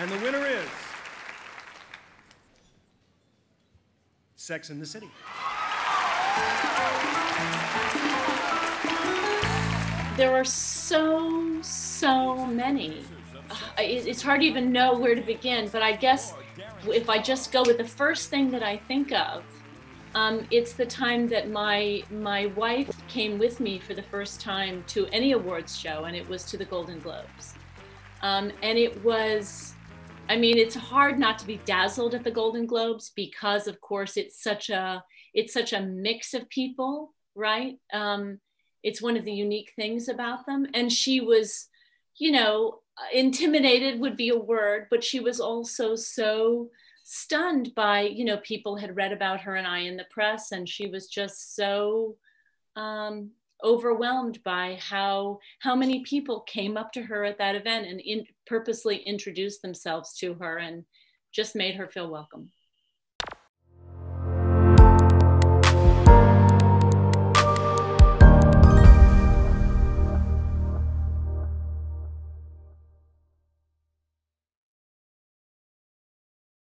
And the winner is Sex and the City. There are so many. It's hard to even know where to begin, but I guess if I just go with the first thing that I think of, it's the time that my wife came with me for the first time to any awards show, and it was to the Golden Globes. And it was, I mean, it's hard not to be dazzled at the Golden Globes because, of course, it's such a mix of people, right? It's one of the unique things about them. And she was, you know, intimidated would be a word, but she was also so stunned by, you know, people had read about her and I in the press, and she was just so overwhelmed by how many people came up to her at that event and purposely introduced themselves to her and just made her feel welcome.